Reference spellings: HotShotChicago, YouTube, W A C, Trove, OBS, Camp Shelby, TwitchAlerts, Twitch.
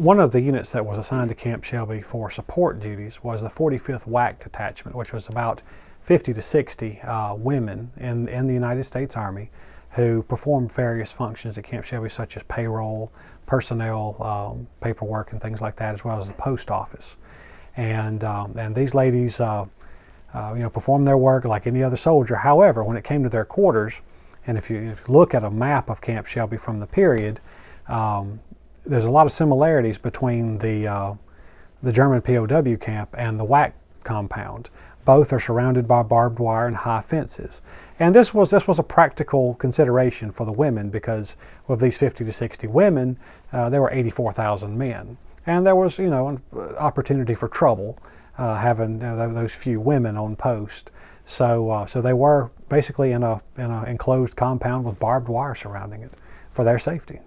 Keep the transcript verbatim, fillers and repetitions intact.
One of the units that was assigned to Camp Shelby for support duties was the forty-fifth W A C Detachment, which was about fifty to sixty uh, women in, in the United States Army who performed various functions at Camp Shelby, such as payroll, personnel, um, paperwork, and things like that, as well as the post office. And, um, and these ladies uh, uh, you know, performed their work like any other soldier. However, when it came to their quarters, and if you, if you look at a map of Camp Shelby from the period, um, there's a lot of similarities between the, uh, the German P O W camp and the W A C compound. Both are surrounded by barbed wire and high fences. And this was, this was a practical consideration for the women, because of these fifty to sixty women, uh, there were eighty-four thousand men. And there was, you know, an opportunity for trouble uh, having uh, those few women on post. So, uh, so they were basically in a, in a enclosed compound with barbed wire surrounding it for their safety.